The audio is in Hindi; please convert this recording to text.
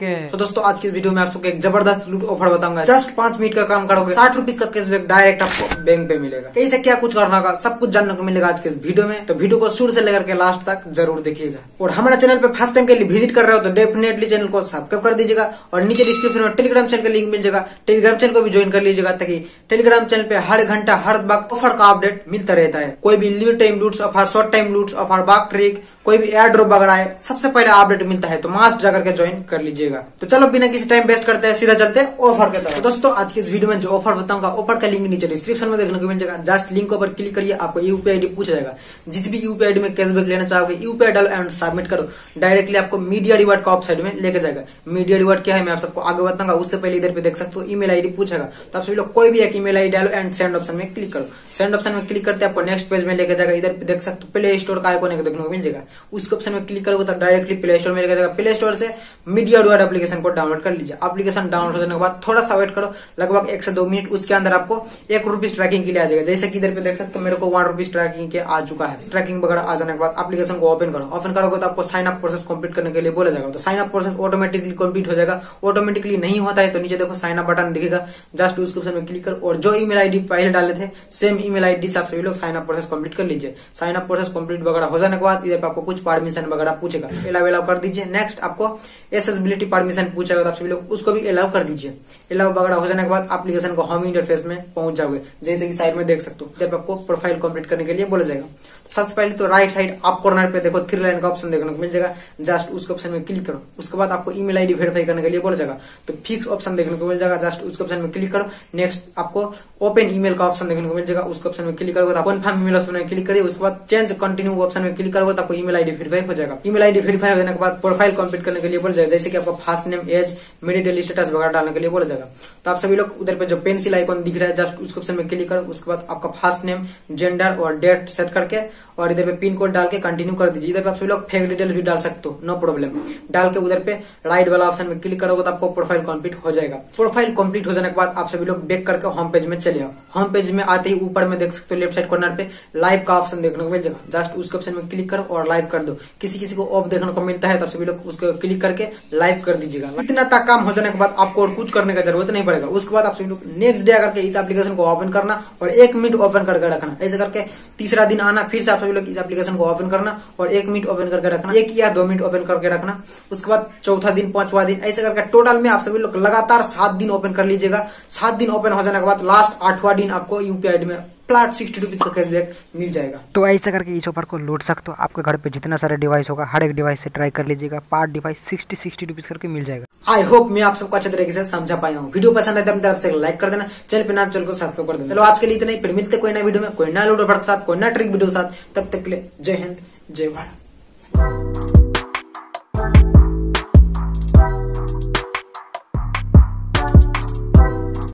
तो दोस्तों आज की वीडियो में आप सबको एक जबरदस्त लूट ऑफर बताऊंगा। जस्ट 5 मिनट का काम करोगे 60 रुपीज का कैशबैक डायरेक्ट आपको बैंक पे मिलेगा। कैसे क्या कुछ करना होगा सब कुछ जानने को मिलेगा आज के इस वीडियो में, तो वीडियो को शुरू से लेकर के लास्ट तक जरूर देखिएगा। और हमारे चैनल पे फर्स्ट टाइम के लिए विजिट कर रहे हो तो डेफिनेटली चैनल को सब्सक्राइब कर दीजिएगा और नीचे डिस्क्रिप्शन में टेलीग्राम चैनल का लिंक मिल जाएगा, टेलीग्राम चैनल को भी ज्वाइन कर लीजिएगा ताकि टेलीग्राम चैनल पे हर घंटा हर वक्त ऑफर का अपडेट मिलता रहता है। कोई भी limit time loots offer, short time loots offer, bug trick, कोई भी एयर ड्रॉप वगैरह है सबसे पहले अपडेट मिलता है, तो मास्ट जाकर के ज्वाइन कर लीजिएगा। तो चलो बिना किसी टाइम वेस्ट करते हैं सीधा चलते हैं ऑफर के तरफ। तो दोस्तों आज की इस वीडियो में जो ऑफर बताऊंगा ऑफर का लिंक नीचे डिस्क्रिप्शन में देखने को मिल जाएगा। जस्ट लिंक पर क्लिक करिए, आपको यूपीआई आईडी पूछा जाएगा। जिस भी यूपीआई आईडी में कैशबैक लेना चाहोगे यूपीआई डालो एंड सबमिट करो, डायरेक्टली आपको मीडिया रिवार्ड का ऑप्शन में लेकर जाएगा। मीडिया रिवार्ड क्या है मैं आप सबको आगे बताऊंगा, उससे पहले इधर पे देख सकते हो ईमेल आईडी पूछेगा, तो आप सभी लोग कोई भी एक ईमेल आईडी डालो एंड सेंड ऑप्शन में क्लिक करो। सेंड ऑप्शन में क्लिक करते आपको नेक्स्ट पेज में लेकर जाएगा। इधर पे देख सकते हो प्ले स्टोर का आइकॉन एक देखने को मिल जाएगा, उसके ऑप्शन में क्लिक करोगे तो डायरेक्टली प्ले स्टोर में लेकर जाएगा। प्ले स्टोर से मीडिया रिवार्ड एप्लीकेशन को डाउनलोड कर लीजिए। एप्लीकेशन डाउनलोड होने के बाद थोड़ा सा वेट करो, लगभग 1 से 2 मिनट, उसके अंदर आपको 1 रुपीज ट्रैकिंग के लिए आ जाएगा। जैसे कि इधर पे देख सकते हो मेरे को 1 रुपीज ट्रैकिंग के आ चुका है। ट्रैकिंग वगैरह आ जाने के बाद एप्लीकेशन को ओपन करो। ओपन करोगे तो आपको साइन अप प्रोसेस कंप्लीट करने के लिए बोला जाएगा, तो sign up process automatically complete हो जाएगा। ऑटोमेटिकली नहीं होता है तो नीचे देखो साइन अप बटन दिखेगा, जस्ट उसके ऑप्शन में क्लिक करो और जो ईमेल आईडी पहले डाले थे सेम ईमेल आईडी से आप सभी लोग साइन अप प्रोसेस कंप्लीट कर लीजिए। साइन अप प्रोसेस कंप्लीट वगैरह हो जाने के बाद इधर पे आपको कुछ परमिशन वगैरह पूछेगा, अलाउ अलाउ कर दीजिए। नेक्स्ट आपको एसेसिबिलिटी परमिशन पूछेगा, तो आप सभी लोग उसको भी अलाउ कर दीजिए। अलाउ वगैरह हो जाने के बाद एप्लीकेशन को होम इंटरफेस में पहुंच जाओगे। जैसे कि साइड में देख सकते हो जब आपको प्रोफाइल कंप्लीट करने के लिए बोला जाएगा, सबसे पहले तो राइट साइड अप कॉर्नर पे देखो 3 लाइन का ऑप्शन देखने को मिल जाएगा, जस्ट उसके ऑप्शन में क्लिक करो। उसके बाद आपको ईमेल आईडी वेरीफाई करने के लिए बोला जाएगा, तो फिक्स ऑप्शन देखने को मिल जाएगा, जस्ट उसके ऑप्शन में क्लिक करो। नेक्स्ट आपको ओपन ईमेल का ऑप्शन देखने को मिल जाएगा, उसके ऑप्शन में क्लिक करोगे तो कन्फर्म ईमेल ऑप्शन में क्लिक करिए। उसके बाद चेंज कंटिन्यू ऑप्शन में क्लिक करोगे तो आपको ईमेल आईडी वेरीफाई हो जाएगा। ईमेल आईडी वेरीफाई होने के बाद प्रोफाइल कंप्लीट करने के लिए बोला जाएगा, जैसे कि आपका first name, age, medical status वगैरह डालने के लिए बोला जाएगा। तो आप सभी लोग उधर पे जो पेंसिल आइकॉन दिख रहा है जस्ट उसके ऑप्शन में क्लिक करो। उसके बाद आपका फर्स्ट नेम, जेंडर और डेट सेट करके और इधर पे पिन कोड डाल के कंटिन्यू कर दीजिए। इधर पे आप सभी लोग फेक डिटेल भी डाल सकते हो, नो प्रॉब्लम। डाल के उधर पे राइट वाला ऑप्शन में क्लिक करोगे तो आपको प्रोफाइल कंप्लीट हो जाएगा। प्रोफाइल कंप्लीट हो जाने के बाद आप सभी लोग बैक करके होम पेज में चले आओ। होम पेज में आते ही ऊपर में देख सकते हो लेफ्ट साइड कॉर्नर पे लाइव का ऑप्शन देखने को मिल जाएगा, जस्ट उसके ऑप्शन में क्लिक करो और लाइव कर दो। किसी किसी को ऑफ देखने को मिलता है तो आप सभी लोग उसको क्लिक करके लाइव कर दीजिएगा। इतना तक काम हो जाने के बाद आपको और कुछ करने का जरूरत नहीं पड़ेगा। उसके बाद आप सभी लोग नेक्स्ट डे करके इस एप्लीकेशन को ओपन करना और 1 मिनट ओपन करके रखना। ऐसे करके तीसरा दिन आना, फिर से आप सभी लोग इस एप्लीकेशन को ओपन करना और 1 मिनट ओपन करके रखना, 1 या 2 मिनट ओपन करके रखना। उसके बाद चौथा दिन, पांचवा दिन, ऐसे करके टोटल में आप सभी लोग लगातार 7 दिन ओपन कर लीजिएगा। 7 दिन ओपन हो जाने के बाद लास्ट 8वां दिन आपको यूपीआई में 60 रुपीज का कैशबैक मिल जाएगा। तो ऐसा करके इस ऑफर को लूट सकते हो। आपके घर पे जितना सारा डिवाइस होगा हर एक डिवाइस से ट्राई कर लीजिएगा, पर डिवाइस 60 रुपीज करके मिल जाएगा। आई होप मैं आप सबको अच्छे तरीके से समझा पाया हूँ। वीडियो पसंद आए तो अपनी तरफ से लाइक कर देना, चैनल पे नाम चैनल को सब्सक्राइब कर देना। चलो आज के लिए इतना ही, फिर मिलते कोई नया वीडियो में, कोई नया लूट ऑफर के साथ, कोई नया ट्रिक वीडियो के साथ। तब तक के लिए जय हिंद, जय भारत।